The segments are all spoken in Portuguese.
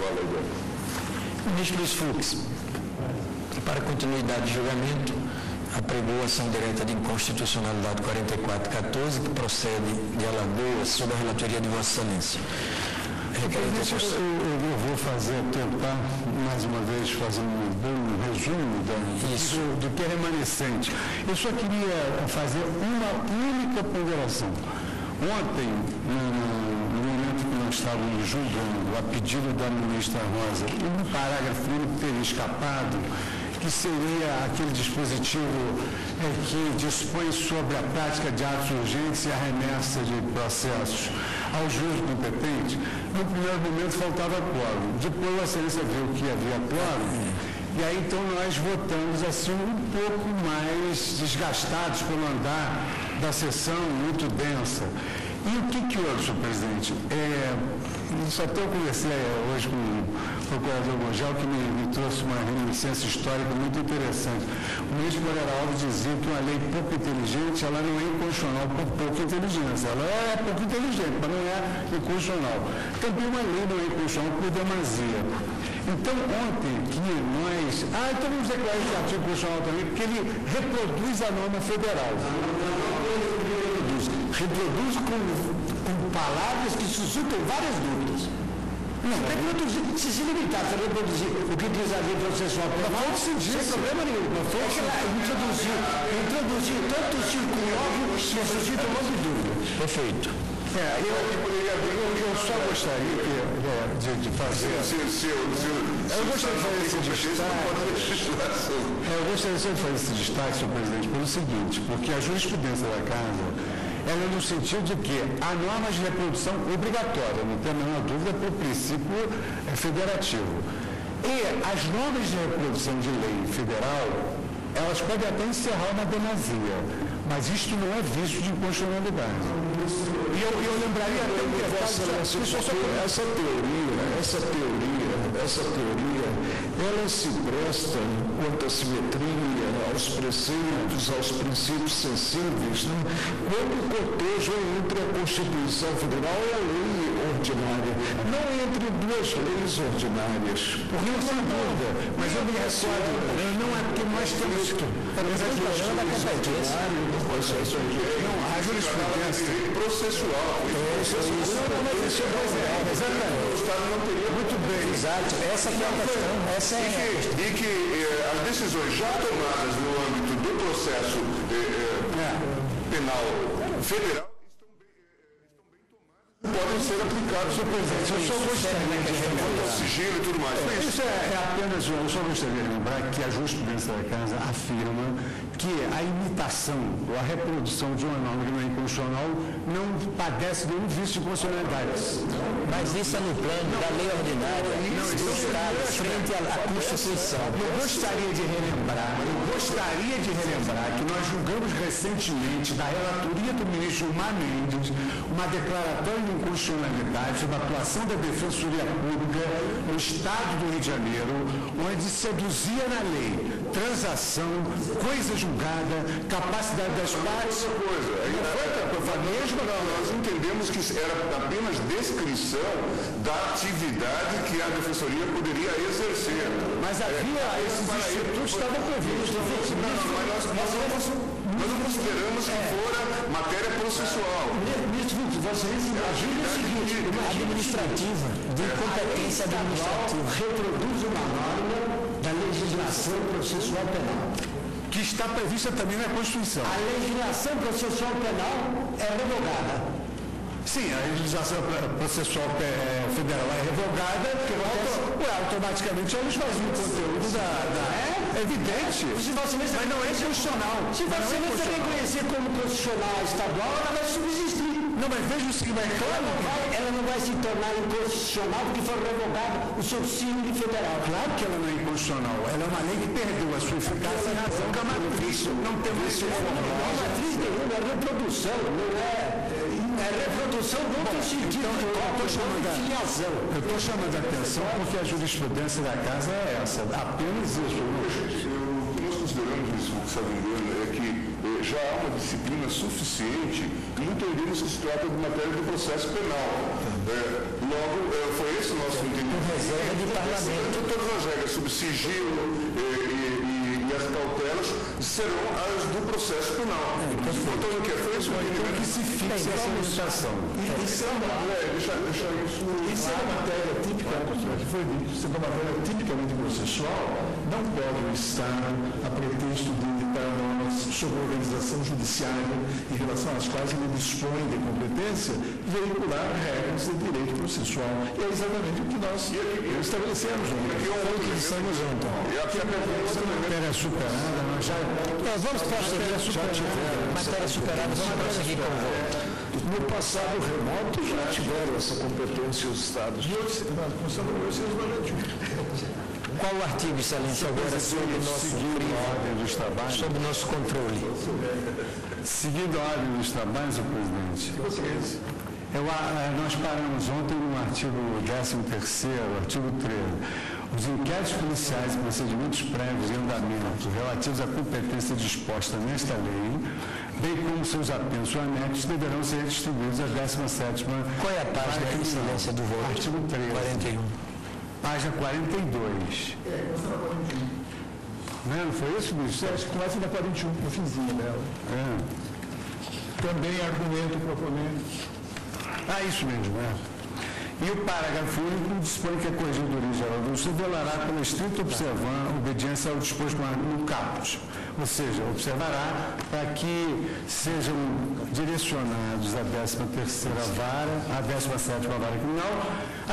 O ministro Luiz Fux, para continuidade de julgamento, apregou a ação direta de inconstitucionalidade 4414, que procede de Alagoas, sob a relatoria de Vossa Excelência. Eu vou fazer, tentar, mais uma vez, fazer um bom resumo do que é remanescente. Eu só queria fazer uma única ponderação. Ontem, no momento que nós estávamos julgando a pedido da ministra Rosa, um parágrafo único teve escapado, que seria aquele dispositivo que dispõe sobre a prática de atos urgentes e a remessa de processos ao juiz competente. No primeiro momento faltava quórum, depois a excelência viu que havia quórum. E aí, então, nós votamos assim um pouco mais desgastados pelo andar da sessão muito densa. E o que houve, senhor presidente? Só até eu conversei hoje com o procurador Mongel, que me trouxe uma reminiscência histórica muito interessante. O ministro Moreira Alves dizia que uma lei pouco inteligente, ela não é inconstitucional por pouca inteligência. Ela é pouco inteligente, mas não é inconstitucional. Também uma lei não é inconstitucional por demasia. Então, ontem que nós... então vamos declarar esse artigo constitucional também, porque ele reproduz a norma federal. Reproduz com palavras que suscitam várias dúvidas. Não, reproduzir, se limitasse a reproduzir o que diz a lei processual penal, sem problema nenhum. Introduzir tanto o círculo óbvio que suscita um monte de dúvida. Perfeito. Eu só gostaria de fazer... Eu gostaria de fazer esse destaque, senhor presidente, pelo seguinte, porque a jurisprudência da Casa, ela é no sentido de que há normas de reprodução obrigatória, não tem a menor dúvida, pelo princípio federativo. E as normas de reprodução de lei federal, elas podem até encerrar uma demasia. Mas isto não é visto de inconstitucionalidade. E eu lembraria até um detalhe. Essa teoria, ela se presta, quanto à simetria, aos preceitos, aos princípios sensíveis, né? Quando cotejam entre a Constituição Federal e a lei ordinária. Não entre duas leis ordinárias. Porque não tem dúvida. Mas eu me recordo, não é porque nós temos que... a jurisprudência processual. O Estado não teria. Muito bem. Exato. Essa é a questão. As decisões já tomadas no âmbito do processo penal federal podem ser aplicados, senhor presidente. Eu só gostaria de lembrar. Sigilo e tudo mais. Isso é apenas. Eu só gostaria de lembrar que a jurisprudência da Casa afirma que a imitação ou a reprodução de uma norma que não é inconstitucional não padece nenhum vício de inconstitucionalidade. Mas isso é no plano da lei ordinária do Estado frente à Constituição. Eu gostaria de relembrar que nós julgamos recentemente da relatoria do ministro Gilmar Mendes uma declaratória de inconstitucionalidade sobre a atuação da Defensoria Pública no Estado do Rio de Janeiro, onde seduzia na lei transação, coisas capacidade das partes. Nós entendemos que era apenas descrição da atividade que a defensoria poderia exercer. Mas havia esses institutos estavam previstos. Nós não consideramos que fora matéria processual. Ministro, você imagina o seguinte: uma administrativa, de competência administrativa, reproduz uma norma da legislação processual penal. Que está prevista também na Constituição. A legislação processual penal é revogada. Sim, a legislação processual federal é revogada, porque automaticamente eles fazem o conteúdo da... É evidente. Mas não é constitucional. Se você não reconhecer como constitucional estadual, ela vai subsistir. Não, mas veja o seguinte, ela não vai se tornar inconstitucional porque foi revogado o subsídio federal. Claro que ela não é inconstitucional. Ela é uma lei que perdeu a sua eficácia na razão da matriz. Não tem mais a matriz nenhuma, é reprodução, não é reprodução do outro sentido. Eu estou chamando a atenção porque a jurisprudência da Casa é essa. Apenas isso. O que nós consideramos isso, sabe, é que já há uma disciplina suficiente e entenderíamos que se trata de matéria do processo penal. Logo, foi esse o nosso entendimento. Todas as regras sobre sigilo e as cautelas serão as do processo penal. Então, o que é feito? Então, que se fixe a limitação. Isso é uma matéria típica, que foi dito, isso é uma matéria tipicamente processual, não pode o Estado, a pretexto de editar normas sobre a organização judiciária em relação às quais ele dispõe de competência, veicular regras de direito processual. E é exatamente o que nós estabelecemos. Matéria superada, mas já... Vamos prosseguir a matéria superada, vamos prosseguir com o voto. No passado remoto já tiveram essa competência os Estados. E outros Estados, começando por vocês, qual o artigo, excelência, agora sobre o nosso ordem dos trabalhos? Sobre o nosso controle. Seguindo a ordem dos trabalhos, o presidente. Nós paramos ontem no artigo 13º, artigo 13. Os inquéritos policiais e procedimentos prévios em andamento relativos à competência disposta nesta lei, bem como seus apensos ou anexos, deverão ser distribuídos à 17ª. Qual é a página de incidência do voto? Artigo 13. 41. Página 42. Não foi isso, bicho? Acho que começa na 41, eu fiz dela. Também argumento proponente. Ah, isso mesmo, é. E o parágrafo único dispõe que a Corregedoria Geral do Estado velará pela estrita obediência ao disposto no caput, ou seja, observará para que sejam direcionados à 13ª vara, à 17ª vara criminal,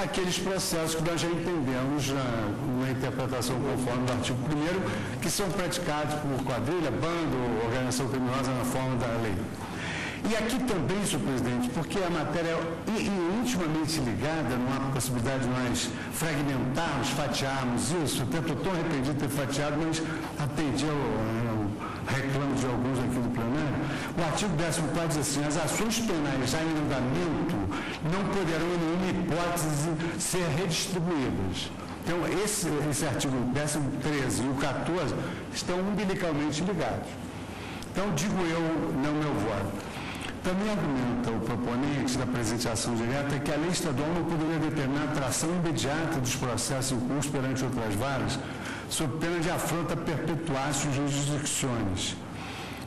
aqueles processos que nós já entendemos na interpretação conforme do artigo 1º, que são praticados por quadrilha, bando, organização criminosa na forma da lei. E aqui também, senhor presidente, porque a matéria é intimamente ligada, não há possibilidade de nós fragmentarmos, fatiarmos isso. Eu estou tão arrependido de ter fatiado, mas atendi ao reclamo de alguns aqui do plenário. O artigo 14 diz assim: as ações penais já em andamento não poderão, em nenhuma hipótese, ser redistribuídas. Então, esse artigo 13 e o 14 estão umbilicalmente ligados. Então, digo eu, não meu voto. Também argumenta o proponente da presente ação direta que a lei estadual não poderia determinar a tração imediata dos processos em curso perante outras varas, sob pena de afronta perpetuar suas jurisdições.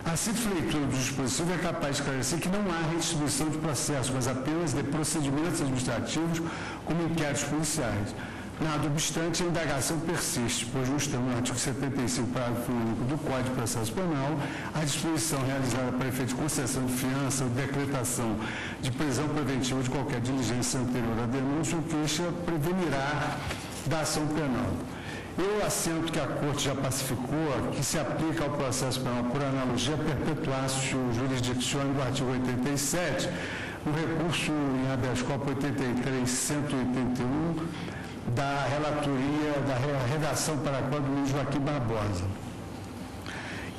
A simples leitura do dispositivo é capaz de esclarecer que não há redistribuição de processos, mas apenas de procedimentos administrativos como inquéritos policiais. Nada obstante, a indagação persiste, pois consta no artigo 75, parágrafo único do Código de Processo Penal, a disposição realizada para efeito de concessão de fiança ou decretação de prisão preventiva de qualquer diligência anterior à denúncia ou queixa prevenirá da ação penal. Eu assento que a Corte já pacificou que se aplica ao processo penal por analogia perpetuácio jurisdiction do artigo 87, o recurso em habeas corpus 83.181, da relatoria, da redação para a qual do Luiz Joaquim Barbosa.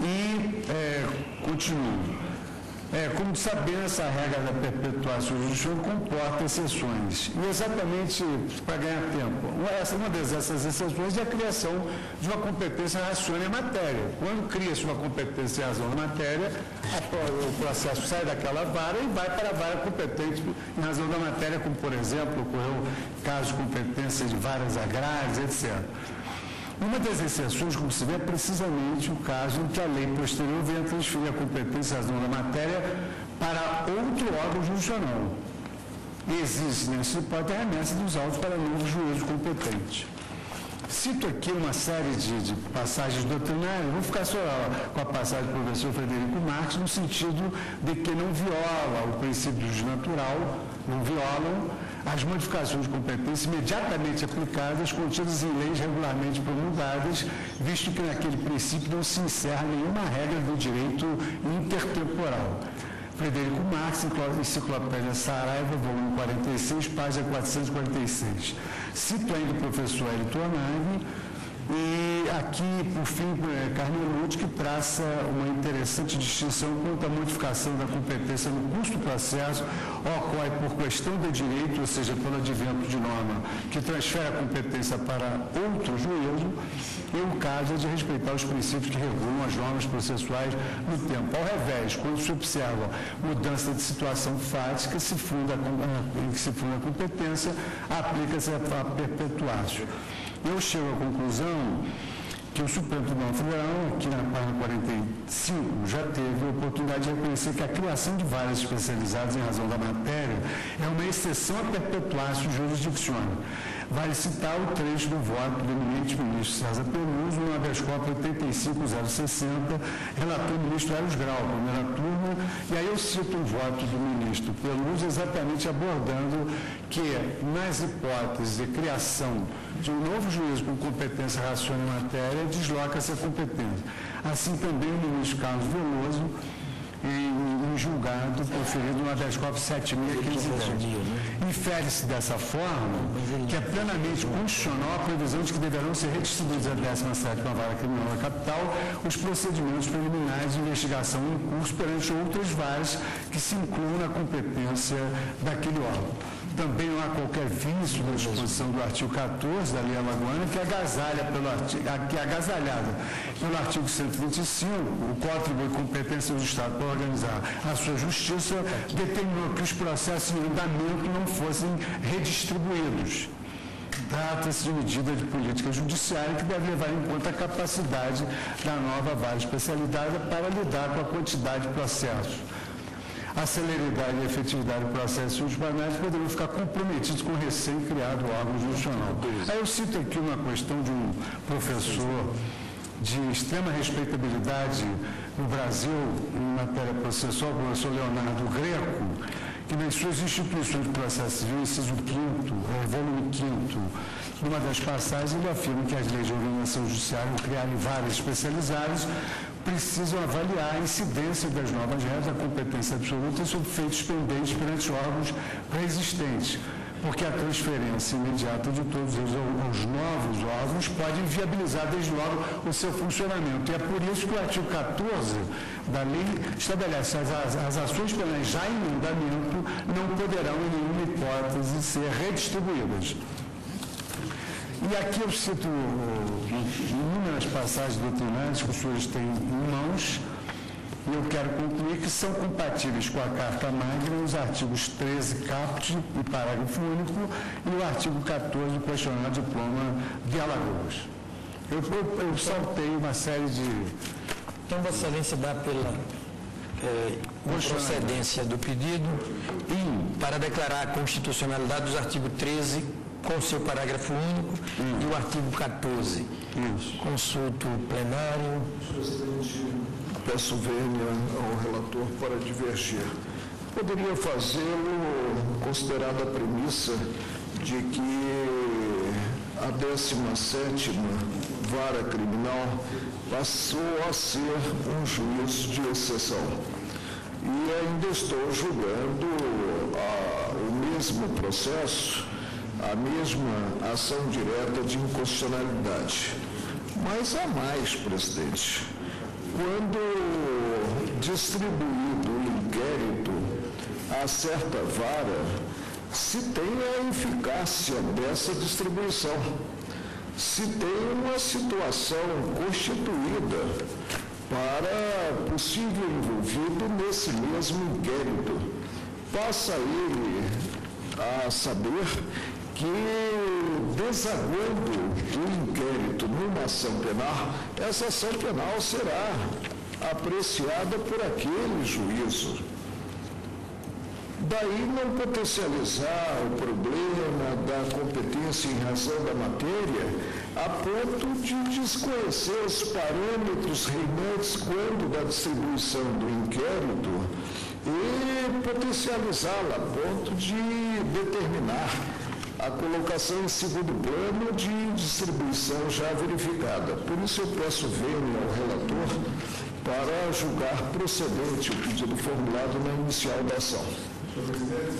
E, continuando, como saber, essa regra da perpetuação judicial comporta exceções. E exatamente, para ganhar tempo, uma dessas exceções é a criação de uma competência racione à matéria. Quando cria-se uma competência em razão da matéria, o processo sai daquela vara e vai para a vara competente em razão da matéria, como, por exemplo, ocorreu caso de competência de varas agrárias, etc. Uma das exceções, como se vê, é precisamente o caso em que a lei posterior venha transferir a competência da matéria para outro órgão jurisdicional. Existe, nessa hipótese, a remessa dos autos para novo juízo competente. Cito aqui uma série de passagens doutrinárias, vou ficar só com a passagem do professor Frederico Marques, no sentido de que não viola o princípio do jus natural, não violam as modificações de competência imediatamente aplicadas, contidas em leis regularmente promulgadas, visto que naquele princípio não se encerra nenhuma regra do direito intertemporal. Frederico Marques, Enciclopédia Saraiva, volume 46, página 446. Cito ainda o professor Hélio Tornave, E aqui, por fim, Cármen Lúcia, que traça uma interessante distinção quanto à modificação da competência no custo do processo, ocorre por questão de direito, ou seja, pelo advento de norma que transfere a competência para outro juízo, e o caso é de respeitar os princípios que regulam as normas processuais no tempo. Ao revés, quando se observa mudança de situação fática em que se funda a competência, aplica-se a perpetuácio. Eu chego à conclusão que o Supremo Tribunal Federal, que na página 45 já teve a oportunidade de reconhecer que a criação de varas especializadas em razão da matéria é uma exceção a perpetuácio jurisdicionem. Vale citar o trecho do voto do eminente ministro César Peluso, no habeas corpus 85.060, relator do ministro Eros Grau, primeira turma, e aí eu cito o voto do ministro Peluso exatamente abordando que, nas hipóteses de criação de um novo juízo com competência racional em matéria, desloca-se a competência. Assim também o ministro Carlos Veloso, em julgado, proferido no habeas corpus 7.510. Infere-se dessa forma que é plenamente constitucional a previsão de que deverão ser redistribuídos à 17ª Vara Criminal da Capital os procedimentos preliminares de investigação em curso perante outras varas que se incluam na competência daquele órgão. Também não há qualquer vício da disposição do artigo 14 da Lei Alagoana, que é agasalhada pelo artigo 125, o qual atribui competência do Estado para organizar a sua justiça, determinou que os processos em andamento não fossem redistribuídos. Trata-se de medida de política judiciária que deve levar em conta a capacidade da nova vara especializada para lidar com a quantidade de processos. A celeridade e a efetividade do processo dos banais poderão ficar comprometidos com o recém-criado órgão judicial. Aí eu cito aqui uma questão de um professor de extrema respeitabilidade no Brasil, em matéria processual, o professor Leonardo Greco, que nas suas instituições de processo civil, inciso 5º, volume 5º, numa das passagens, ele afirma que as leis de organização judiciária criarem varas especializadas, precisam avaliar a incidência das novas regras da competência absoluta sobre feitos pendentes perante órgãos pré-existentes, porque a transferência imediata de todos eles aos novos órgãos pode inviabilizar desde logo o seu funcionamento. E é por isso que o artigo 14 da lei estabelece as ações penais já em andamento não poderão em nenhuma hipótese ser redistribuídas. E aqui eu cito inúmeras passagens doutrinárias que os senhores têm em mãos, e eu quero concluir que são compatíveis com a Carta Magna os artigos 13, caput e parágrafo único, e o artigo 14 do Questionário Diploma de Alagoas. Eu saltei uma série de... Então, Vossa Excelência dá pela procedência do pedido e para declarar a constitucionalidade dos artigos 13, com seu parágrafo único, e o artigo 14. Isso. Consulto plenário. Presidente, peço vênia ao relator para divergir. Poderia fazê-lo considerada a premissa de que a 17ª Vara Criminal passou a ser um juízo de exceção. E ainda estou julgando o mesmo processo, a mesma ação direta de inconstitucionalidade. Mas há mais, presidente. Quando distribuído o inquérito a certa vara, se tem a eficácia dessa distribuição, se tem uma situação constituída para possível envolvido nesse mesmo inquérito, passa ele a saber que, desaguando o inquérito numa ação penal, essa ação penal será apreciada por aquele juízo. Daí não potencializar o problema da competência em razão da matéria a ponto de desconhecer os parâmetros reinantes quando da distribuição do inquérito e potencializá-la a ponto de determinar a colocação em segundo plano de distribuição já verificada. Por isso eu peço vênia ao relator para julgar procedente o pedido formulado na inicial da ação. Senhor presidente,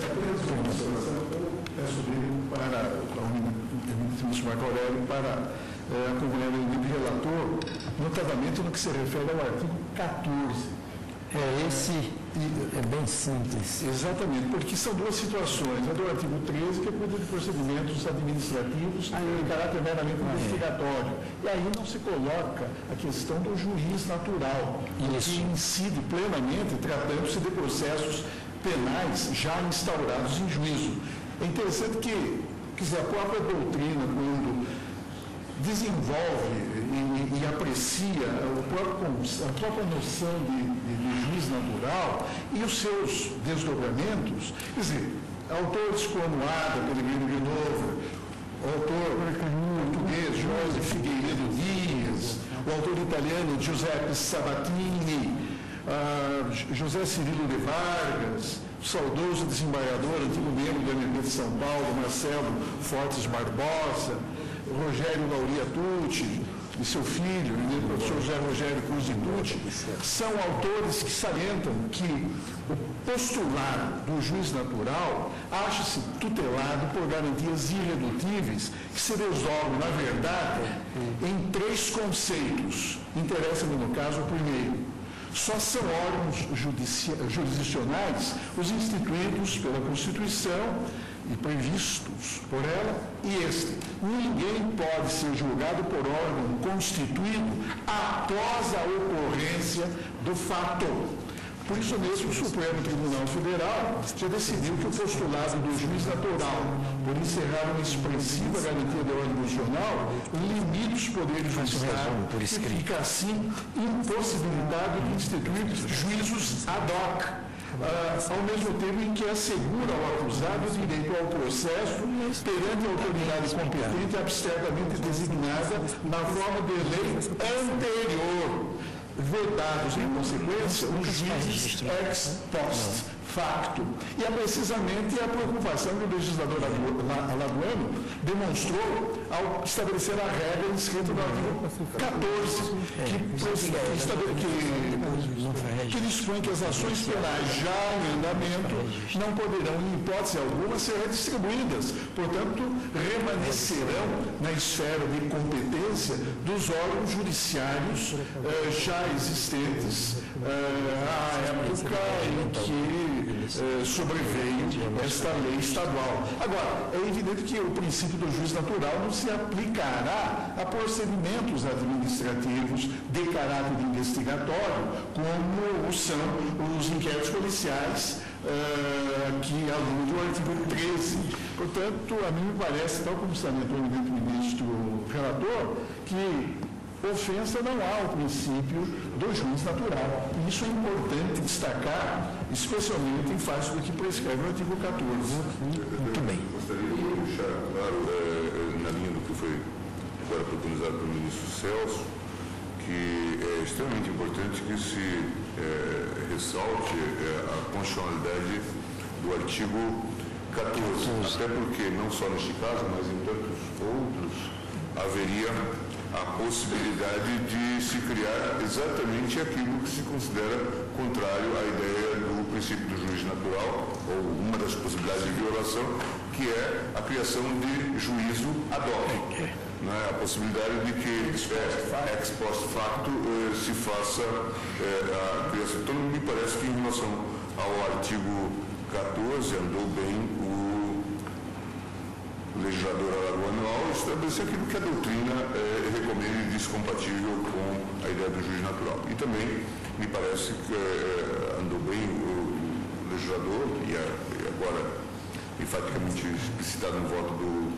peço vênia para o ministro Marco Aurélio para a convidada do relator no tratamento no que se refere ao artigo 14. É bem simples. Exatamente, porque são duas situações. A do artigo 13, que cuida de procedimentos administrativos de caráter meramente investigatório. E aí não se coloca a questão do juiz natural, que incide plenamente tratando-se de processos penais já instaurados em juízo. É interessante que a própria doutrina, quando desenvolve e aprecia a própria noção de juiz natural e os seus desdobramentos, quer dizer, autores como Ada Pellegrino de Nuvolone, o autor português José Figueiredo Dias, o autor italiano Giuseppe Sabatini, José Cirilo de Vargas, o saudoso desembargador, antigo membro do MP de São Paulo, Marcelo Fortes Barbosa, Rogério Lauria Tucci e seu filho, o professor José Rogério Cruz e Dutti, são autores que salientam que o postulado do juiz natural acha-se tutelado por garantias irredutíveis que se resolvem, na verdade, em três conceitos. Interessa-me, no caso, o primeiro. Só são órgãos jurisdicionais os instituídos pela Constituição e previstos por ela, e este. Ninguém pode ser julgado por órgão constituído após a ocorrência do fato. Por isso mesmo, o Supremo Tribunal Federal já decidiu que o postulado do juiz natural, por encerrar uma expressiva garantia da ordem constitucional, limita os poderes do Estado e fica, assim, impossibilitado de instituir juízos ad hoc. Ao mesmo tempo em que assegura ao acusado o direito ao processo perante a autoridade competente abstratamente designada na forma de lei anterior, vedados em consequência os juízes ex post facto. E é precisamente a preocupação que o legislador alagoano demonstrou ao estabelecer a regra inscrita no artigo 14, que dispõe que as ações penais já em andamento não poderão, em hipótese alguma, ser redistribuídas. Portanto, permanecerão na esfera de competência dos órgãos judiciários já existentes à época em que sobreveio esta lei estadual. Agora, é evidente que o princípio do juiz natural não se aplicará a procedimentos administrativos de caráter investigatório, como são os inquéritos policiais que alude o artigo 13. Portanto, a mim me parece, tal como salientou o ministro relator, que ofensa não há o princípio do juiz natural. Isso é importante destacar, especialmente em face do que prescreve o artigo 14. Muito bem. Eu gostaria de deixar claro, na linha do que foi agora protagonizado pelo ministro Celso, que é extremamente importante que se ressalte a constitucionalidade do artigo 14. Até porque, não só neste caso, mas em tantos outros, haveria a possibilidade de se criar exatamente aquilo que se considera contrário à ideia do princípio do juiz natural, ou uma das possibilidades de violação, que é a criação de juízo ad hoc, né? A possibilidade de que ex post facto se faça a criação. Então, me parece que em relação ao artigo 14 andou bem o legislador alagoano ao estabelecer aquilo que a doutrina recomenda e diz compatível com a ideia do juiz natural. E também me parece que andou bem o legislador, e agora enfaticamente citado no voto do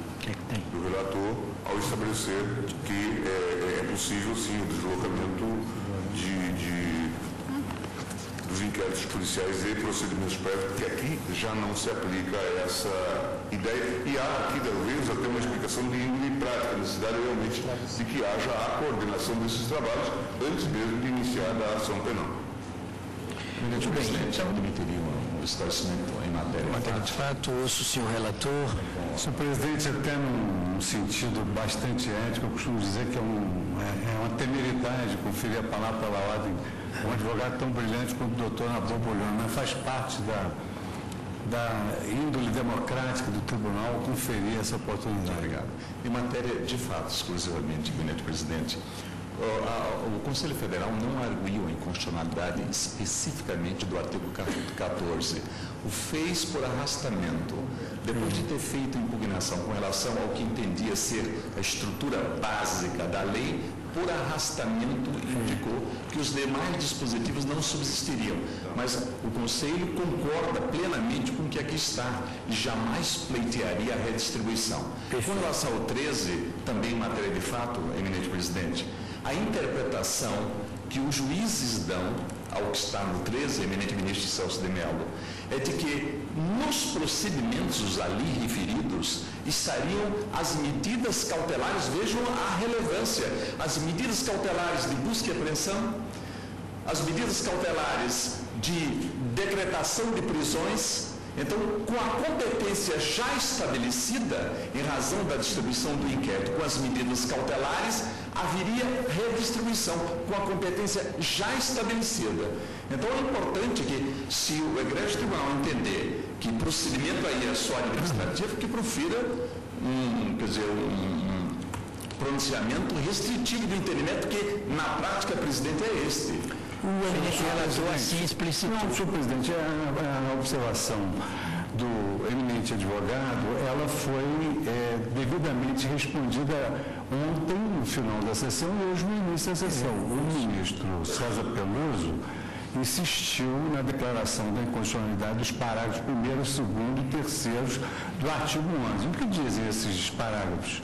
relator, ao estabelecer que é possível sim o deslocamento dos inquéritos policiais e procedimentos prévios, porque aqui já não se aplica essa ideia. E há aqui, talvez, até uma explicação de índole prática, necessidade realmente de que haja a coordenação desses trabalhos antes mesmo de iniciar a ação penal. Muito bem. Presidente, eu me teria um esclarecimento em matéria de fato. Ouço o senhor relator. Senhor presidente, até num sentido bastante ético, eu costumo dizer que é uma temeridade conferir a palavra pela ordem um advogado tão brilhante quanto o doutor Nabor Bulhões, mas faz parte da da índole democrática do tribunal conferir essa oportunidade. Obrigado. Em matéria de fato, exclusivamente, gabinete presidente, o Conselho Federal não arguiu a inconstitucionalidade especificamente do artigo 14. O fez por arrastamento, depois de ter feito impugnação com relação ao que entendia ser a estrutura básica da lei, por arrastamento indicou que os demais dispositivos não subsistiriam. Mas o Conselho concorda plenamente com o que aqui está e jamais pleitearia a redistribuição. Com relação ao 13, também em matéria de fato, eminente presidente, a interpretação que os juízes dão ao que está no 13, eminente ministro Celso de Mello, é de que nos procedimentos ali referidos estariam as medidas cautelares, vejam a relevância, as medidas cautelares de busca e apreensão, as medidas cautelares de decretação de prisões. Então, com a competência já estabelecida, em razão da distribuição do inquérito, com as medidas cautelares, haveria redistribuição, com a competência já estabelecida. Então, é importante que, se o Egrégio Tribunal entender que procedimento aí é só administrativo, que profira um pronunciamento restritivo do entendimento, que, na prática, presidente, é este. Senhor presidente, a observação do eminente advogado, ela foi devidamente respondida ontem, no final da sessão, e hoje no início da sessão. O ministro César Peluso insistiu na declaração da inconstitucionalidade dos parágrafos 1º, 2º e 3º do artigo 11. O que dizem esses parágrafos?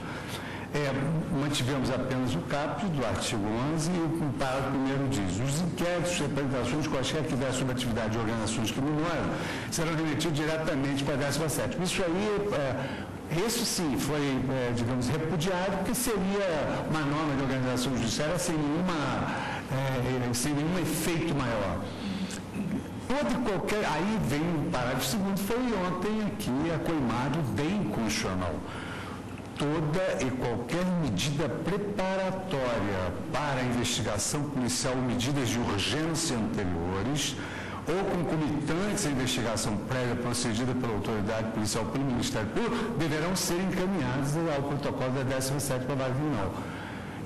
Mantivemos apenas o caput do artigo 11 e o parágrafo 1º diz: os inquéritos e representações quaisquer que der sobre atividade de organizações criminosas serão remetidos diretamente para a 17ª. Isso aí, isso sim foi, digamos, repudiado, porque seria uma norma de organização judiciária sem nenhum efeito maior. Aí vem o parágrafo 2º, foi ontem aqui acoimado de inconstitucional. Toda e qualquer medida preparatória para a investigação policial, medidas de urgência anteriores ou concomitantes à investigação prévia procedida pela autoridade policial pelo Ministério Público, deverão ser encaminhadas ao protocolo da 17ª Vara Criminal.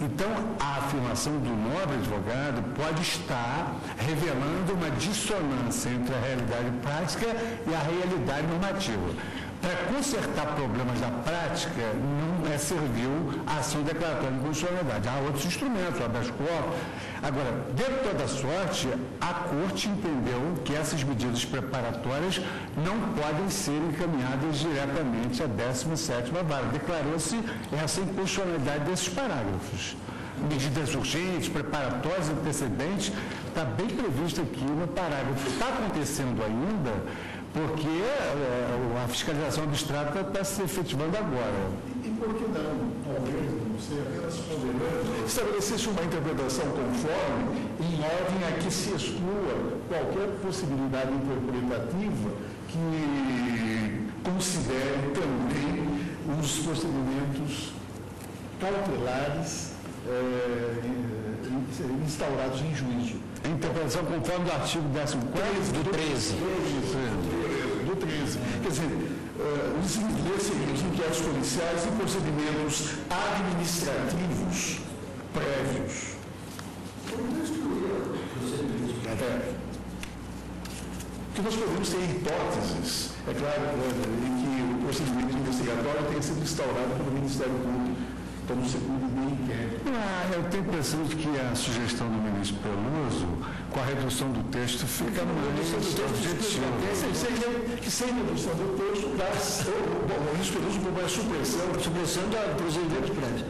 Então, a afirmação do nobre advogado pode estar revelando uma dissonância entre a realidade prática e a realidade normativa. Para consertar problemas da prática, não serviu a ação declaratória de inconstitucionalidade. Há outros instrumentos, o habeas corpus. Agora, de toda sorte, a Corte entendeu que essas medidas preparatórias não podem ser encaminhadas diretamente à 17ª Vara. Declarou-se essa inconstitucionalidade desses parágrafos. Medidas urgentes, preparatórias, antecedentes, está bem previsto aqui no parágrafo. Está acontecendo ainda, porque a fiscalização abstrata está se efetivando agora. E por que não, talvez, não sei, apenas ponderando, estabelecesse uma interpretação conforme, em ordem a que se exclua qualquer possibilidade interpretativa que considere também os procedimentos cautelares instaurados em juízo. A interpretação conforme do artigo 14 do 13. Do 13. Quer dizer, os inquéritos civis, inquéritos policiais e procedimentos administrativos prévios. Porque nós podemos ter hipóteses, é claro, em que o procedimento investigatório tenha sido instaurado pelo Ministério Público. Então, não se cuide do inquérito. Eu tenho a impressão de que a sugestão do ministro Peluso, com a redução do texto, fica mais objetiva. Sem redução do texto, o ministro Peluso propõe a supressão do procedimento prévio.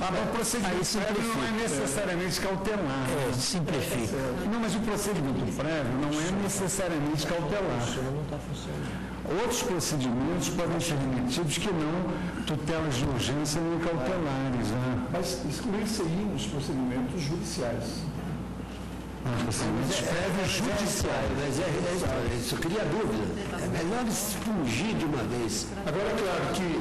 O procedimento prévio não é necessariamente cautelar. Simplifica. Não, mas o procedimento prévio não é necessariamente cautelar. Não está funcionando. Outros procedimentos podem ser remetidos que não tutelas de urgência nem cautelares. Mas excluir-se-iam os procedimentos judiciais. Procedimentos prévios judiciais. Mas isso cria dúvida. É melhor expungir de uma vez. Agora, é claro que...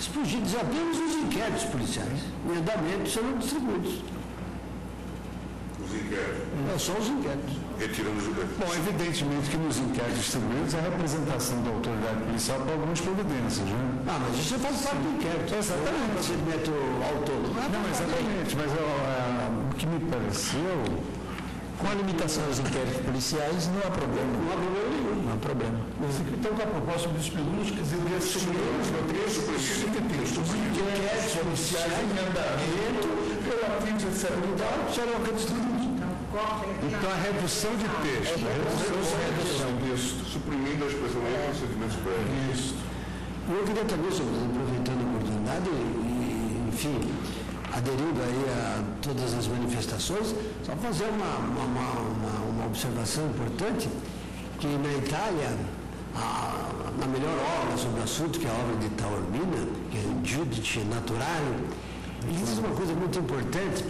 Expungidos apenas os inquéritos policiais. Em andamento serão distribuídos. inquéritos? Não, só os inquéritos. Retirando os inquéritos. Bom, evidentemente que nos inquéritos distribuídos a representação da autoridade policial para algumas providências, né? Ah, mas isso faz parte do inquérito. Exatamente. O procedimento autônomo. Não, exatamente, mas o que me pareceu, com a limitação dos inquéritos policiais, não há problema. Não há problema nenhum. Não há problema. Mas então, com a proposta dos pilotos, quer dizer, que os inquéritos policiais em andamento, pela frente de servidade, serão redistribuídos. Então, a redução de texto. A redução de texto. Suprimindo a expressão de procedimentos prévios. Isso. Eu queria também, aproveitando a oportunidade, enfim, aderindo aí a todas as manifestações, só fazer uma observação importante, que na Itália, na melhor obra sobre o assunto, que é a obra de Taormina, que é Giudice Naturale, ele diz uma coisa muito importante,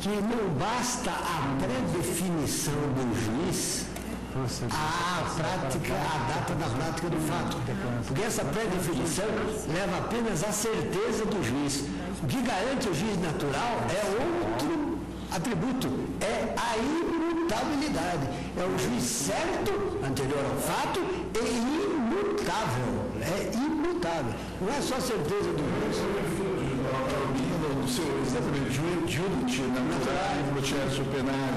que não basta a pré-definição do juiz a data da prática do fato. Porque essa pré-definição leva apenas à certeza do juiz. O que garante o juiz natural é outro atributo, é a imutabilidade. É o juiz certo, anterior ao fato, e imutável. É imutável. Não é só certeza do juiz. Exatamente, na verdade, no processo penal.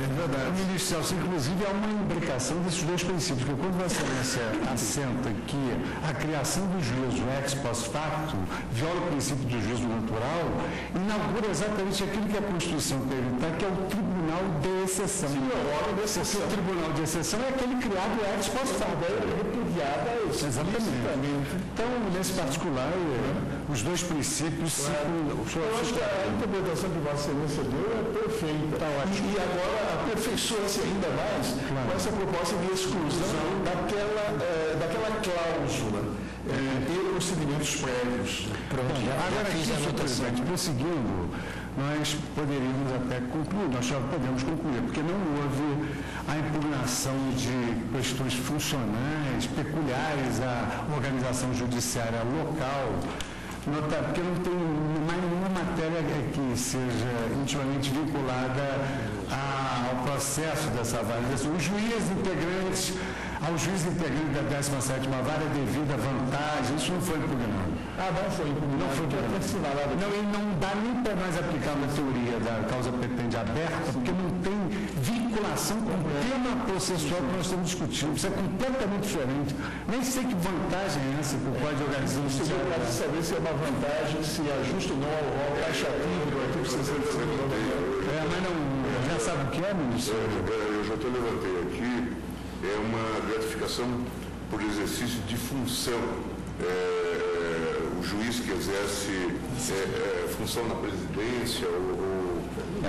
É verdade. O ministro Celso, inclusive, há uma imbricação desses dois princípios, porque quando Vossa Excelência assenta que a criação do juízo ex post facto viola o princípio do juízo natural, inaugura exatamente aquilo que a Constituição quer evitar, que é o tribunal de exceção. O tribunal de exceção é aquele criado ex post facto. Exatamente. Então, nesse particular, os dois princípios se... A interpretação que Vossa Excelência deu é perfeita. E agora aperfeiçoa-se ainda mais com essa proposta de exclusão daquela cláusula e procedimentos prévios. Agora, aqui, prosseguindo, nós poderíamos até concluir, nós já podemos concluir, porque não houve a impugnação de questões funcionais, peculiares à organização judiciária local, porque não tem mais nenhuma matéria que seja intimamente vinculada ao processo dessa avaliação. Ao juiz integrante da 17ª vara devida vantagem, isso não foi impugnado. Não foi impugnado. Não, e não dá nem para mais aplicar uma teoria da causa pretende aberta, porque não tem vinculação com o tema processual que nós estamos discutindo. Isso é completamente diferente. Nem sei que vantagem é essa que o Código de Organização Judiciária. Para saber se é uma vantagem, se ajusta ou não ao taxativo do artigo 65. Mas não, já sabe o que é, ministro? Eu já levantei aqui. É uma gratificação por exercício de função. O juiz que exerce função na presidência ou...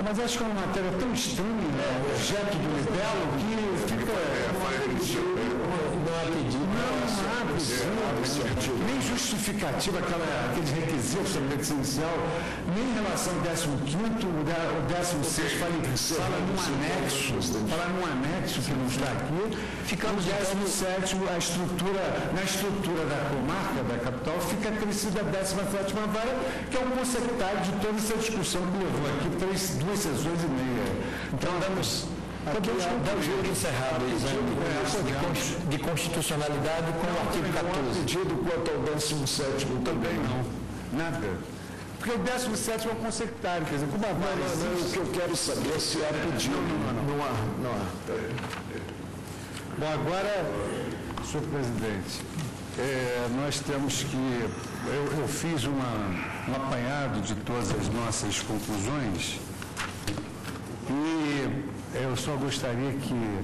mas acho que é uma matéria tão estranha, objeto do libelo, que fica... Não há pedido. Nem justificativa aquele requisito sobre sentencial, nem em relação ao 15º, o 16º fala num anexo que não está aqui, ficamos no 17º, na estrutura da comarca, da capital, fica acrescida a 17ª vara, que é o conceituário de toda essa discussão que levou aqui 2 sessões e meia. Então damos... Dá o jogo encerrado, de constitucionalidade com o artigo 14. Pedido quanto ao 17º também não. Nada. Porque o 17º é o consectário, quer dizer, como a vara existe... Não, o que eu quero saber se há pedido. Não há. Bom, agora, senhor presidente, nós temos que... Eu fiz um apanhado de todas as nossas conclusões e... Eu só gostaria que,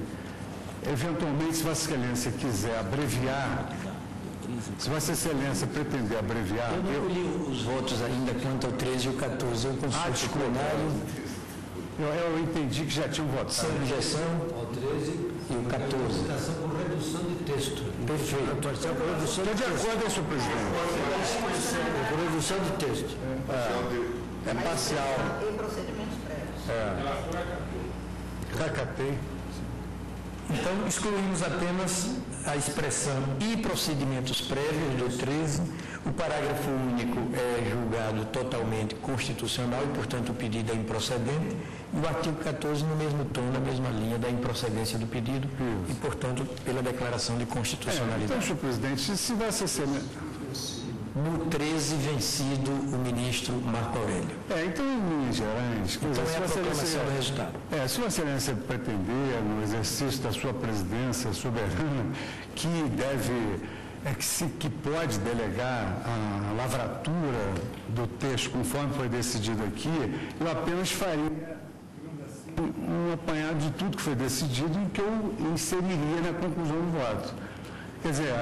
eventualmente, se Vossa Excelência quiser abreviar, se Vossa Excelência pretender abreviar... Eu não li os votos ainda quanto ao 13 e o 14, eu consulto o... Eu entendi que já tinham votado. Sem objeção ao 13 e o 14. Votação por redução de texto. Perfeito. Estou de acordo, senhor presidente. Por redução de texto. É parcial. E procedimentos prévios. Então, excluímos apenas a expressão "e procedimentos prévios" do 13, o parágrafo único é julgado totalmente constitucional e, portanto, o pedido é improcedente, e o artigo 14, no mesmo tom, na mesma linha da improcedência do pedido e, portanto, pela declaração de constitucionalidade. Então, senhor presidente, se vai ser no 13 vencido o ministro Marco Aurélio. Então, é a proclamação do resultado. Se Vossa Excelência pretender, no exercício da sua presidência soberana, que pode delegar a lavratura do texto, conforme foi decidido aqui, eu apenas faria um apanhado de tudo que foi decidido e que eu inseriria na conclusão do voto. Quer dizer,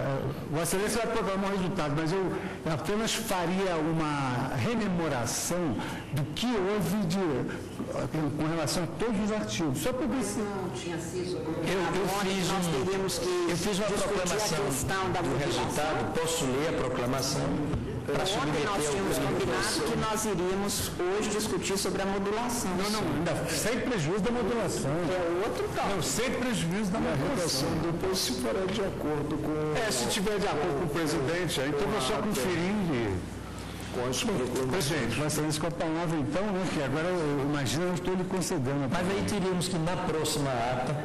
Vossa Excelência vai proclamar o resultado, mas eu apenas faria uma rememoração do que houve com relação a todos os artigos. Só porque não tinha sido. Eu fiz uma proclamação do resultado, posso ler a proclamação? Ontem nós tínhamos combinado que nós iríamos hoje discutir sobre a modulação. Não, sem prejuízo da modulação. É outro tal. Não, sem prejuízo da modulação. Depois, se for de acordo com... se tiver de acordo com o presidente, aí então vou só conferir. Presidente, Vossa Excelência, com a palavra então, que agora eu imagino eu estou lhe concedendo a palavra. Mas aí teríamos que, na próxima ata,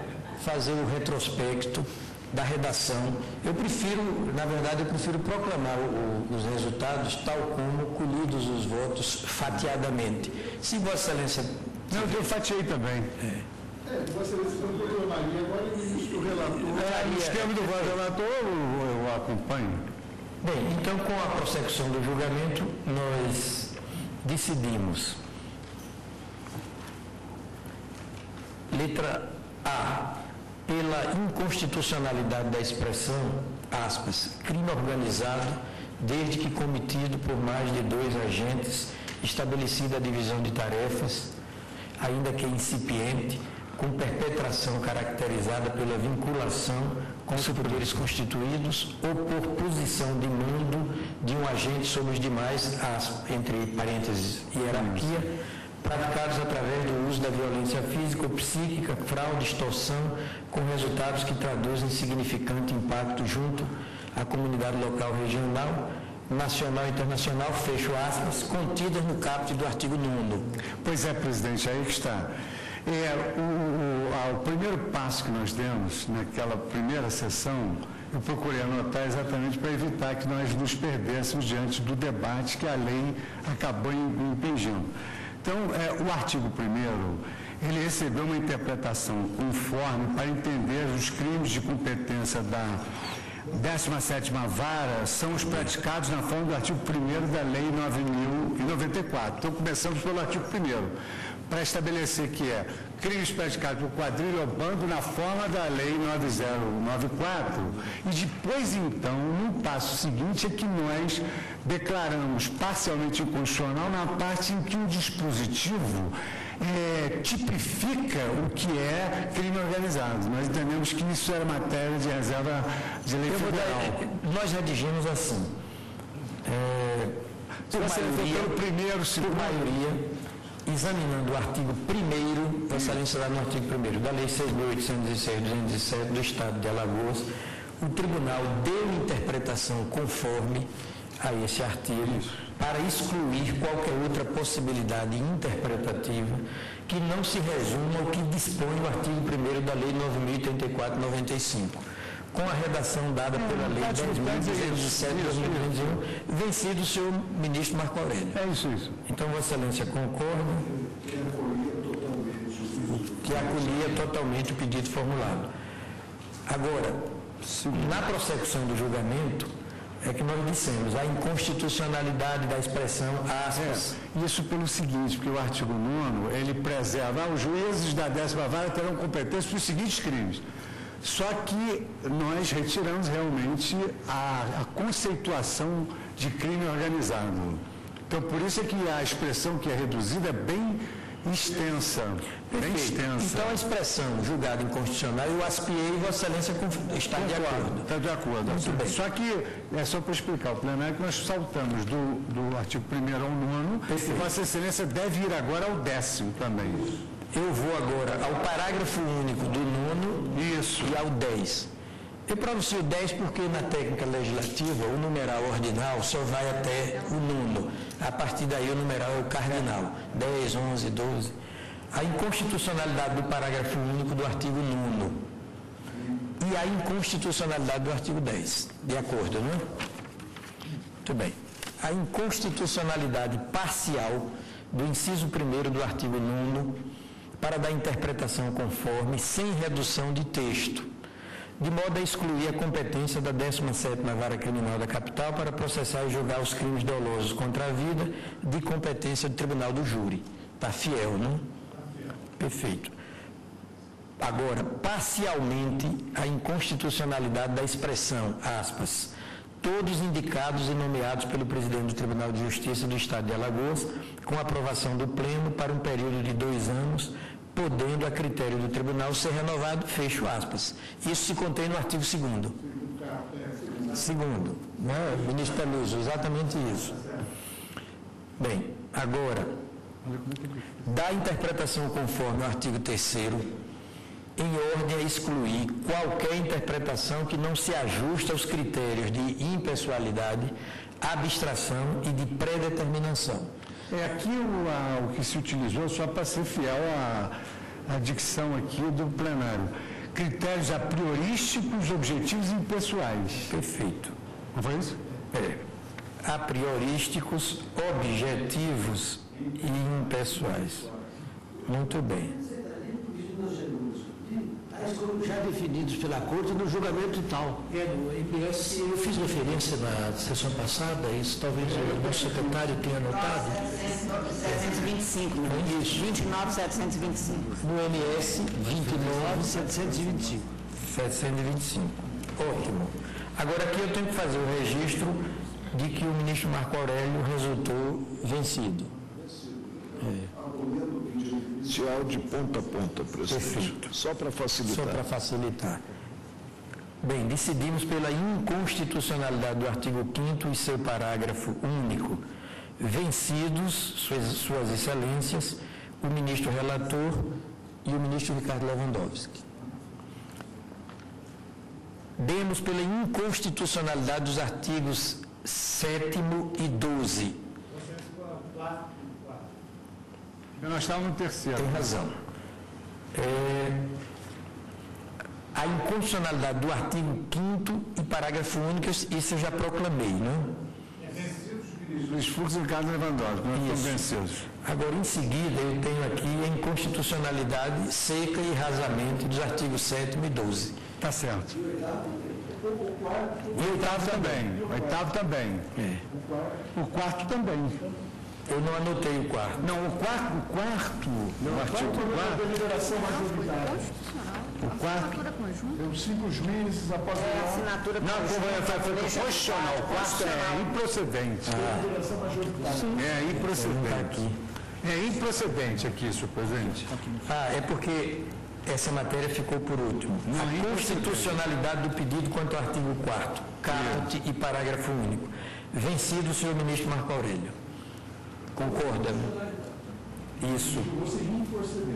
fazer o retrospecto da redação. Eu prefiro proclamar os resultados tal como colhidos os votos fatiadamente. Se Vossa Excelência... Não, eu fatiei também. Vossa Excelência não proclamaria, agora o ministro relator... O esquema do voto relator eu acompanho. Bem, então, com a prossecução do julgamento, nós decidimos. Letra A. Pela inconstitucionalidade da expressão, aspas, crime organizado, desde que cometido por mais de 2 agentes, estabelecida a divisão de tarefas, ainda que incipiente, com perpetração caracterizada pela vinculação com os poderes constituídos ou por posição de mando de um agente sobre os demais, aspas, entre parênteses, hierarquia, praticados através do uso da violência física ou psíquica, fraude, extorsão, com resultados que traduzem significante impacto junto à comunidade local, regional, nacional e internacional, fecho aspas, contidas no caput do artigo 9º. Pois é, presidente, aí que está. O primeiro passo que nós demos naquela primeira sessão, eu procurei anotar exatamente para evitar que nós nos perdêssemos diante do debate que a lei acabou impingindo. Então, o artigo 1º, ele recebeu uma interpretação conforme para entender os crimes de competência da 17ª vara são os praticados na forma do artigo 1º da Lei 9.094. Então, começamos pelo artigo 1º, para estabelecer que é crimes praticados por quadrilha ou bando na forma da Lei 9.094. E depois, então, no passo seguinte, é que nós declaramos parcialmente inconstitucional na parte em que o dispositivo tipifica o que é crime organizado. Nós entendemos que isso era matéria de reserva de lei federal. Nós redigimos assim. Por maioria, examinando o artigo 1º, Vossa Excelência lá no artigo 1º da Lei 6.806 do Estado de Alagoas, o Tribunal deu interpretação conforme a esse artigo para excluir qualquer outra possibilidade interpretativa que não se resuma ao que dispõe o artigo 1º da Lei 9.034/95. Com a redação dada pela Lei 10.207/2021, vencido o senhor ministro Marco Aurélio. Então, Vossa Excelência, concorda? Que acolhia totalmente o pedido formulado. Agora, na prossecução do julgamento, é que nós dissemos a inconstitucionalidade da expressão aspas. Isso pelo seguinte, porque o artigo 9º, ele preserva os juízes da 10ª vara terão competência para os seguintes crimes. Só que nós retiramos realmente a conceituação de crime organizado. Então, por isso é que a expressão que é reduzida é bem extensa. Então, a expressão julgada inconstitucional, eu aspiei e Vossa Excelência está de acordo. Está de acordo. Muito bem. Só que, é só para explicar, o plenário que nós saltamos do artigo 1º ao 9º, e Vossa Excelência deve ir agora ao 10º também. Eu vou agora ao parágrafo único do 9º e ao 10. E produziu 10 porque na técnica legislativa o numeral ordinal só vai até o nono. A partir daí o numeral é o cardinal. 10, 11, 12. A inconstitucionalidade do parágrafo único do artigo 9º e a inconstitucionalidade do artigo 10. De acordo, não é? Muito bem. A inconstitucionalidade parcial do inciso 1º do artigo 9º para dar interpretação conforme, sem redução de texto, de modo a excluir a competência da 17ª Vara Criminal da Capital para processar e julgar os crimes dolosos contra a vida de competência do Tribunal do Júri. Está fiel, não? Perfeito. Agora, parcialmente, a inconstitucionalidade da expressão, aspas, todos indicados e nomeados pelo presidente do Tribunal de Justiça do Estado de Alagoas, com aprovação do Pleno para um período de 2 anos, podendo, a critério do Tribunal, ser renovado, fecho aspas. Isso se contém no artigo 2º. Segundo, né, ministro Peluso, exatamente isso. Bem, agora, da interpretação conforme ao artigo 3º, em ordem a excluir qualquer interpretação que não se ajuste aos critérios de impessoalidade, abstração e de predeterminação. É aqui o que se utilizou só para ser fiel à dicção aqui do plenário. Critérios a priorísticos, objetivos e impessoais. Perfeito. Não foi isso? É. A priorísticos, objetivos e impessoais. Muito bem. Já definidos pela Corte no julgamento tal. No IPS, eu fiz referência na sessão passada, isso talvez o nosso secretário tenha anotado. 9.725, não é isso? 29.725. No MS, 29.725. 725. Ótimo. Agora aqui eu tenho que fazer o registro de que o ministro Marco Aurélio resultou vencido. De ponta a ponta, presidente. Perfeito. Só para facilitar. Bem, decidimos pela inconstitucionalidade do artigo 5º e seu parágrafo único. Vencidos, suas excelências, o ministro relator e o ministro Ricardo Lewandowski. Demos pela inconstitucionalidade dos artigos 7º e 12. Nós estávamos no 3º. Tem razão. A inconstitucionalidade do artigo 5º e parágrafo único, isso eu já proclamei, não é? Vencidos, Luiz Fux e Ricardo Lewandowski, nós estamos vencidos. Agora, em seguida, eu tenho aqui a inconstitucionalidade seca e rasamento dos artigos 7º e 12. Está certo. E o 8º também. O 8º também. É. O 4º também. Eu não anotei o 4º. Não, o quarto. Não, o artigo 4º. Deliberação majoritária. O 4º. Eu 5 meses após a assinatura. Não, foi constitucional. O 4º é improcedente. Deliberação majoritária. É improcedente. É improcedente aqui, senhor presidente. É porque essa matéria ficou por último. A constitucionalidade do pedido quanto ao artigo 4º, caput e parágrafo único. Vencido o senhor ministro Marco Aurélio. Concorda? Isso.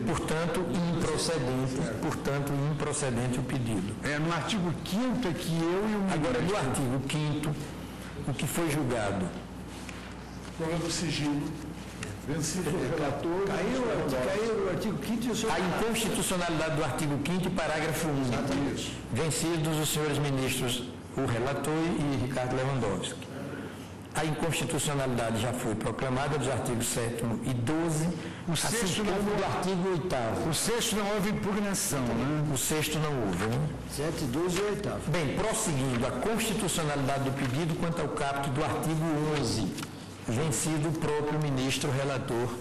Portanto, improcedente. Portanto, improcedente o pedido. É no artigo 5º que eu e o... Agora, no artigo 5º, o que foi julgado? Prova do sigilo. Vencido o relator. Caiu o artigo 5º e o senhor... A inconstitucionalidade do artigo 5º, parágrafo 1º. Vencidos os senhores ministros, o relator e Ricardo Lewandowski. A inconstitucionalidade já foi proclamada dos artigos 7º e 12, assim como do artigo 8º. O 6º não houve impugnação, né? O 6º não houve, né? 7, 12 e 8º. Bem, prosseguindo, a constitucionalidade do pedido quanto ao caput do artigo 11, vencido o próprio ministro relator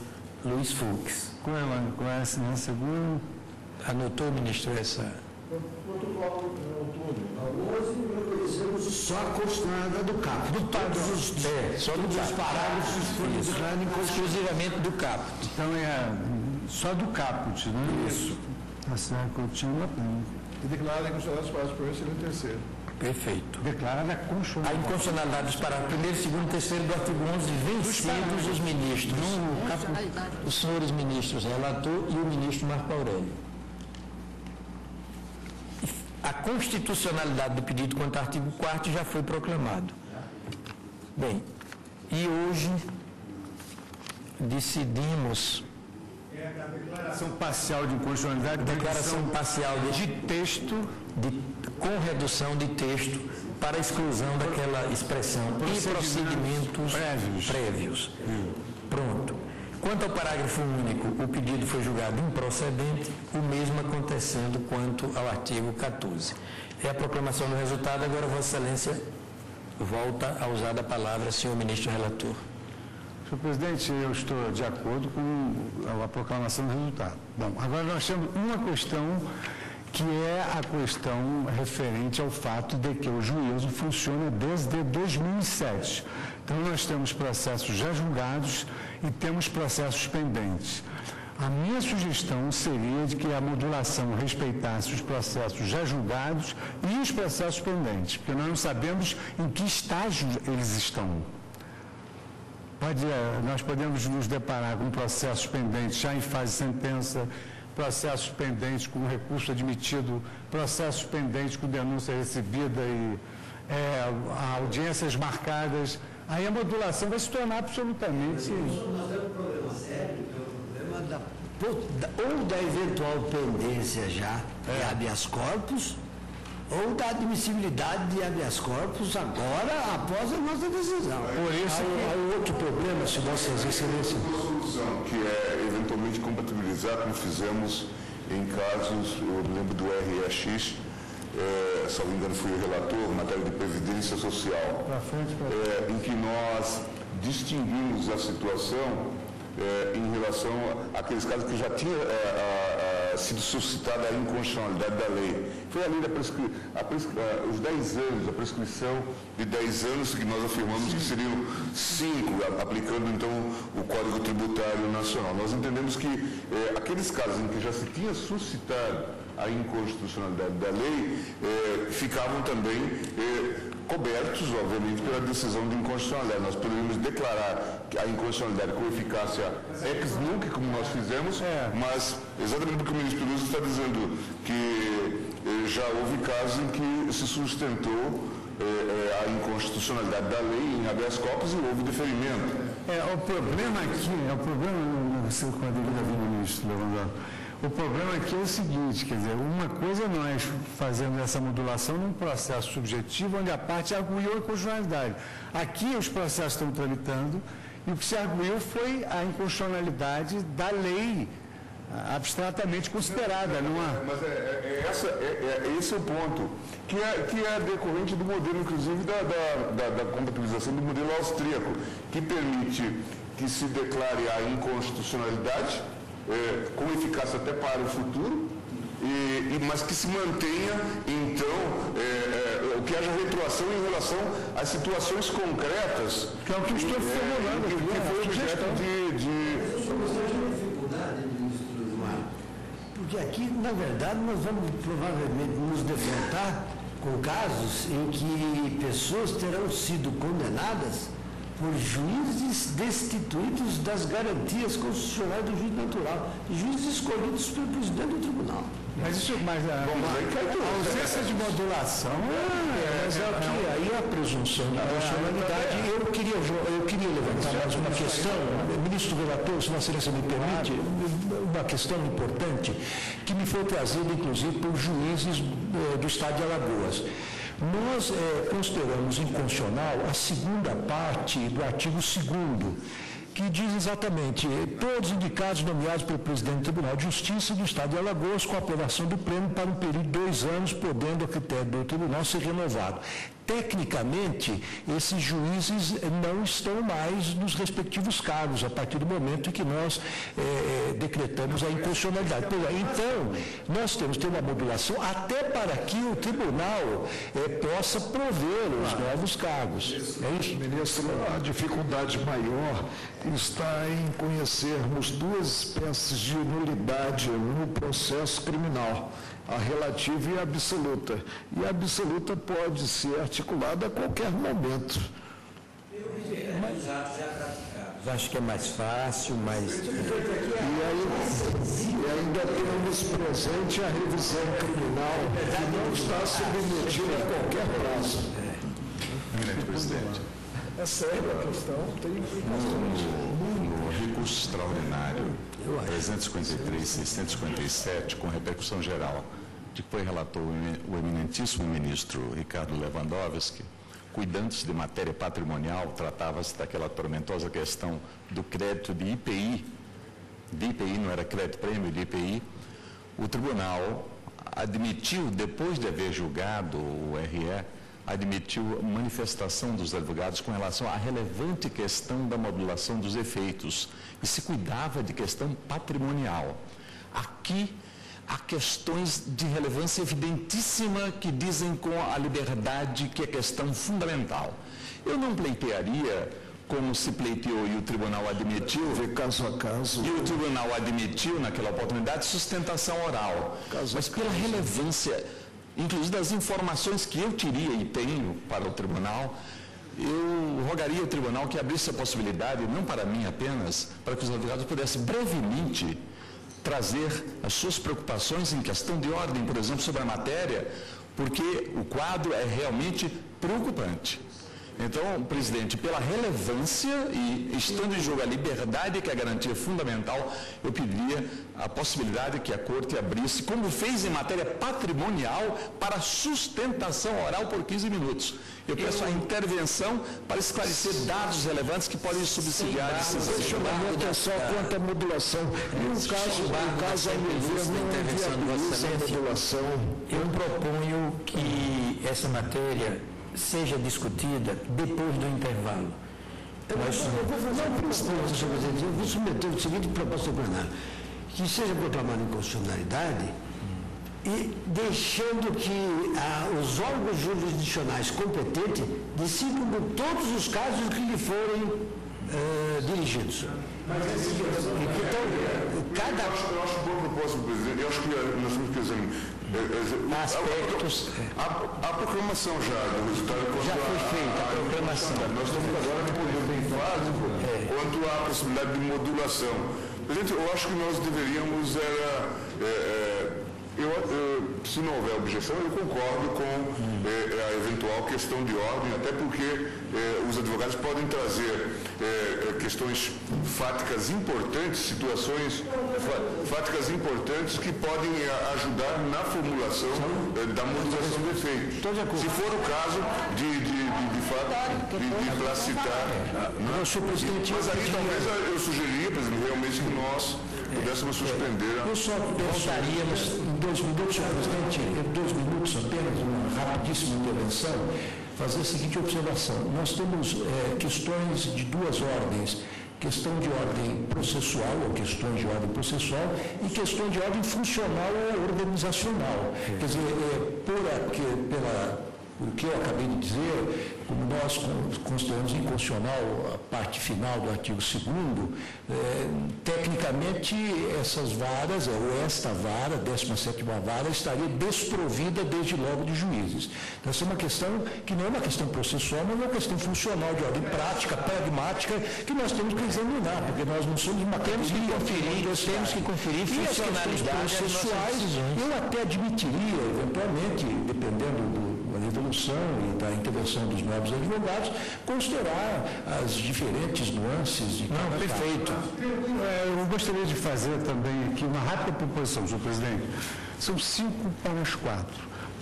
Luiz Fux. Qual é a assinança segura? Anotou, ministro, essa... Hoje reconhecemos só a constitucionalidade do caput. Só dos parágrafos exclusivamente do caput. Então é só do caput, não é? Isso. Assinada contínua. E declarada a inconstitucionalidade dos parágrafos 1º e 3º. Perfeito. Declarada a constitucionalidade. A inconstitucionalidade dos parágrafos 1º, 2º e 3º do artigo 11, vencidos os ministros. Os senhores ministros relator e o ministro Marco Aurélio. a constitucionalidade do pedido quanto ao artigo 4º já foi proclamado. Bem, e hoje decidimos... Declaração parcial de inconstitucionalidade, declaração parcial de texto, com redução de texto para exclusão daquela expressão e procedimentos prévios. Pronto. Quanto ao parágrafo único, o pedido foi julgado improcedente, o mesmo acontecendo quanto ao artigo 14. É a proclamação do resultado. Agora, Vossa Excelência volta a usar a palavra, senhor ministro relator. Senhor presidente, eu estou de acordo com a proclamação do resultado. Bom, agora nós temos uma questão que é a questão referente ao fato de que o juízo funciona desde 2007. Então, nós temos processos já julgados e temos processos pendentes. A minha sugestão seria de que a modulação respeitasse os processos já julgados e os processos pendentes, porque nós não sabemos em que estágio eles estão. Nós podemos nos deparar com processos pendentes já em fase de sentença, processos pendentes com recurso admitido, processos pendentes com denúncia recebida e audiências marcadas. Aí a modulação vai se tornar absolutamente... Nós temos um problema sério, que é o problema ou da eventual pendência já de habeas corpus, ou da admissibilidade de habeas corpus agora, após a nossa decisão. Por isso há outro problema, se Vossas Excelências... Uma solução que é eventualmente compatibilizar, como fizemos em casos, eu lembro do REX, se não me engano fui o relator, matéria de previdência social, em que nós distinguimos a situação em relação àqueles casos que já tinha... sido suscitada a inconstitucionalidade da lei. Foi a lei da os 10 anos, a prescrição de 10 anos, que nós afirmamos que seriam 5, aplicando então o Código Tributário Nacional. Nós entendemos que aqueles casos em que já se tinha suscitado a inconstitucionalidade da lei ficavam também cobertos, obviamente, pela decisão de inconstitucionalidade. Nós poderíamos declarar a inconstitucionalidade com eficácia ex nunc, como nós fizemos, mas exatamente porque o ministro Peluso está dizendo que já houve casos em que se sustentou a inconstitucionalidade da lei em habeas corpus e houve deferimento. O problema aqui, não sei com a devida vinda, ministro Lewandowski. O problema aqui é o seguinte, quer dizer, uma coisa é nós fazendo essa modulação num processo subjetivo onde a parte arguiu a constitucionalidade. Aqui os processos estão tramitando e o que se arguiu foi a inconstitucionalidade da lei abstratamente considerada, não há... Mas esse é o ponto, que é decorrente do modelo, inclusive, da compatibilização do modelo austríaco, que permite que se declare a inconstitucionalidade... com eficácia até para o futuro, mas que se mantenha, então, que haja retroação em relação às situações concretas. Que é o que eu estou formulando, que foi objeto de... Essa solução é uma dificuldade, ministro Gilmar, porque aqui, na verdade, nós vamos provavelmente nos defrontar com casos em que pessoas terão sido condenadas por juízes destituídos das garantias constitucionais do juiz natural, juízes escolhidos pelo presidente do tribunal. Mas isso, a ausência de modulação aí é a presunção de constitucionalidade. Eu queria levantar mais uma questão, ministro relator, se Vossa Excelência me permite, uma questão importante que me foi trazida, inclusive, por juízes do estado de Alagoas. Nós consideramos inconstitucional a segunda parte do artigo 2º, que diz exatamente: todos indicados nomeados pelo presidente do Tribunal de Justiça do Estado de Alagoas com aprovação do Pleno para um período de 2 anos, podendo, a critério do Tribunal, ser renovado. Tecnicamente, esses juízes não estão mais nos respectivos cargos, a partir do momento em que nós decretamos a inconstitucionalidade. Então, nós temos que ter uma modulação até para que o tribunal possa prover os novos cargos. É isso? Ministro, a dificuldade maior está em conhecermos duas espécies de nulidade no processo criminal. A relativa e a absoluta. E a absoluta pode ser articulada a qualquer momento. Exato, já praticados. Acho que é mais fácil, mas... E e ainda temos presente a revisão criminal que não está submetida a qualquer prazo. Grande presidente. É sério a questão, tem implicações. No recurso extraordinário 353.657, com repercussão geral, de que foi relator o eminentíssimo ministro Ricardo Lewandowski, cuidando-se de matéria patrimonial, tratava-se daquela tormentosa questão do crédito de IPI, não era crédito prêmio, de IPI. O tribunal admitiu, depois de haver julgado o RE, admitiu manifestação dos advogados com relação à relevante questão da modulação dos efeitos, e se cuidava de questão patrimonial. Aqui há questões de relevância evidentíssima que dizem com a liberdade, que é questão fundamental. Eu não pleitearia como se pleiteou e o tribunal admitiu, caso a caso, e o tribunal admitiu naquela oportunidade sustentação oral, mas pela relevância, inclusive das informações que eu teria e tenho para o tribunal, eu rogaria ao tribunal que abrisse a possibilidade, não para mim apenas, para que os advogados pudessem brevemente trazer as suas preocupações em questão de ordem, por exemplo, sobre a matéria, porque o quadro é realmente preocupante. Então, presidente, pela relevância e estando em jogo a liberdade, que é a garantia fundamental, eu pediria a possibilidade que a Corte abrisse, como fez em matéria patrimonial, para sustentação oral por 15 minutos. Eu peço a intervenção para esclarecer dados relevantes que podem subsidiar esse questionamento só quanto à modulação. E no caso, eu proponho que essa matéria seja discutida depois do intervalo. Eu vou submeter o seguinte proposta ao plenário, que seja proclamada inconstitucionalidade e deixando que os órgãos jurisdicionais competentes decidam de todos os casos que lhe forem dirigidos. Então, cada... Eu acho bom propósito, presidente. Eu acho que nós temos que examinar aspectos. A proclamação já do resultado já foi feita, a proclamação. Nós estamos agora no poder bem básico quanto à possibilidade de modulação. Presidente, eu acho que nós deveríamos se não houver objeção, eu concordo com a eventual questão de ordem, até porque os advogados podem trazer questões fáticas importantes, situações fáticas importantes que podem ajudar na formulação da modulação do efeito. Se for o caso de fato de placitar. Mas aí talvez eu sugeriria, presidente, realmente que nós pudéssemos suspender a... Eu só pensaríamos em 2 minutos, senhor presidente, em 2 minutos apenas, uma rapidíssima intervenção, fazer a seguinte observação. Nós temos questões de duas ordens, questão de ordem processual ou questões de ordem processual e questão de ordem funcional ou organizacional. Quer dizer, o que eu acabei de dizer, como nós consideramos inconstitucional a parte final do artigo 2º, tecnicamente essas varas, ou esta vara, 17ª vara, estaria desprovida desde logo de juízes. Então, essa é uma questão que não é uma questão processual, mas é uma questão funcional, de ordem prática, pragmática, que nós temos que examinar, porque nós não somos uma temos que conferir funcionalidades processuais. Eu até admitiria, eventualmente, dependendo da evolução e da intervenção dos novos advogados, considerar as diferentes nuances de cada perfeito. Eu gostaria de fazer também aqui uma rápida proposição, senhor presidente. São 5 para as 4.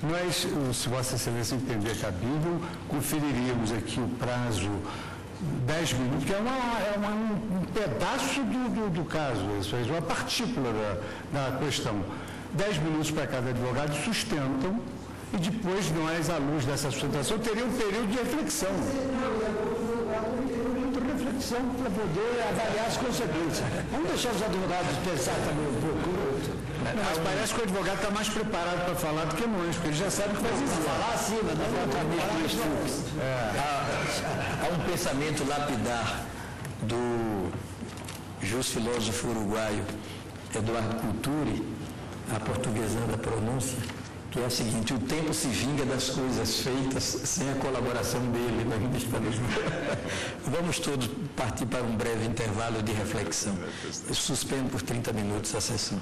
Nós, se Vossa Excelência entender cabível, conferiríamos aqui o prazo 10 minutos, que é um pedaço do caso, isso é uma partícula da questão. 10 minutos para cada advogado sustentam. E depois nós, à luz dessa sustentação, teria um período de reflexão. Para poder avaliar as consequências. Vamos deixar os advogados pensar também um pouco. Mas parece que o advogado está mais preparado para falar do que nós, porque ele já sabe o que vai dizer. Falar assim, mas não. Há um pensamento lapidar do justo filósofo uruguaio Eduardo Culturi, a portuguesada pronúncia, que é a seguinte: o tempo se vinga das coisas feitas sem a colaboração dele. Vamos todos partir para um breve intervalo de reflexão. Eu suspendo por 30 minutos a sessão.